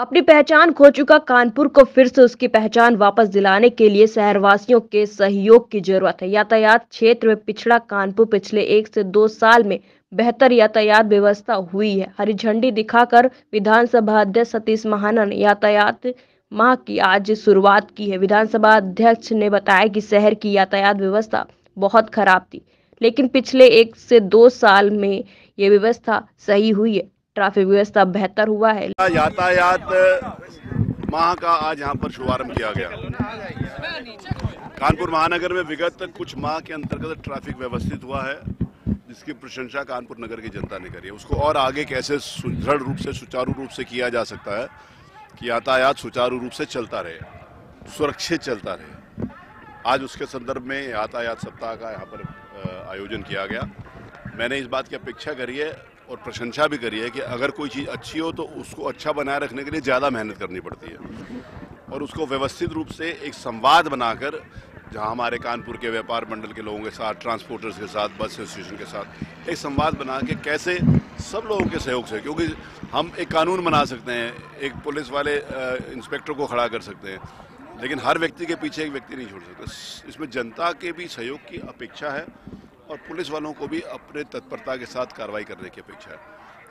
अपनी पहचान खो चुका कानपुर को फिर से उसकी पहचान वापस दिलाने के लिए शहरवासियों के सहयोग की जरूरत है। यातायात क्षेत्र में पिछड़ा कानपुर पिछले 1 से 2 साल में बेहतर यातायात व्यवस्था हुई है। हरी झंडी दिखाकर विधानसभा अध्यक्ष सतीश महाना ने यातायात माह की आज शुरुआत की है। विधानसभा अध्यक्ष ने बताया कि शहर की यातायात व्यवस्था बहुत खराब थी, लेकिन पिछले 1 से 2 साल में ये व्यवस्था सही हुई है। ट्रैफिक व्यवस्था बेहतर हुआ है। यातायात माह का आज यहाँ पर शुभारंभ किया गया। कानपुर महानगर में विगत कुछ माह के अंतर्गत ट्रैफिक व्यवस्थित हुआ है, जिसकी प्रशंसा कानपुर नगर की जनता ने करी है। उसको और आगे कैसे सुदृढ़ रूप से सुचारू रूप से किया जा सकता है कि यातायात सुचारू रूप से चलता रहे, सुरक्षित चलता रहे। आज उसके संदर्भ में यातायात सप्ताह का यहाँ पर आयोजन किया गया। मैंने इस बात की अपेक्षा करी है और प्रशंसा भी करी है कि अगर कोई चीज़ अच्छी हो तो उसको अच्छा बनाए रखने के लिए ज़्यादा मेहनत करनी पड़ती है, और उसको व्यवस्थित रूप से एक संवाद बनाकर, जहां हमारे कानपुर के व्यापार मंडल के लोगों के साथ, ट्रांसपोर्टर्स के साथ, बस एसोसिएशन के साथ एक संवाद बना के कैसे सब लोगों के सहयोग से, क्योंकि हम एक कानून बना सकते हैं, एक पुलिस वाले इंस्पेक्टर को खड़ा कर सकते हैं, लेकिन हर व्यक्ति के पीछे एक व्यक्ति नहीं छोड़ सकते। इसमें जनता के भी सहयोग की अपेक्षा है और पुलिस वालों को भी अपने तत्परता के साथ कार्रवाई करने की अपेक्षा है।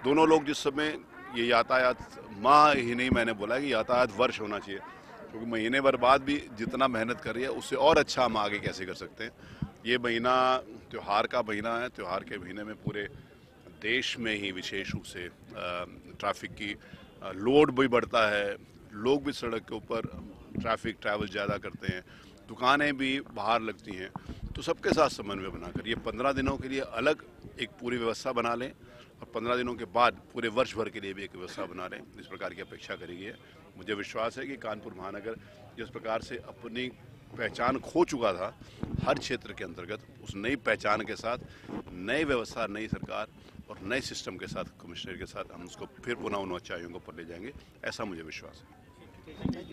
दोनों लोग जिस समय ये यातायात माह ही नहीं, मैंने बोला कि यातायात वर्ष होना चाहिए, क्योंकि महीने भर बाद भी जितना मेहनत कर रही है उससे और अच्छा हम आगे कैसे कर सकते हैं। ये महीना त्यौहार का महीना है। त्यौहार के महीने में पूरे देश में ही विशेष रूप से ट्रैफिक की लोड भी बढ़ता है, लोग भी सड़क के ऊपर ट्रैफिक ट्रैवल ज़्यादा करते हैं, दुकानें भी बाहर लगती हैं। तो सबके साथ समन्वय बनाकर ये 15 दिनों के लिए अलग एक पूरी व्यवस्था बना लें और 15 दिनों के बाद पूरे वर्ष भर के लिए भी एक व्यवस्था बना लें। इस प्रकार की अपेक्षा करी गई है। मुझे विश्वास है कि कानपुर महानगर जिस प्रकार से अपनी पहचान खो चुका था, हर क्षेत्र के अंतर्गत उस नई पहचान के साथ, नई व्यवस्था, नई सरकार और नए सिस्टम के साथ, कमिश्नर के साथ हम उसको फिर पुनः उन अच्छाइयों को पर ले जाएंगे, ऐसा मुझे विश्वास है।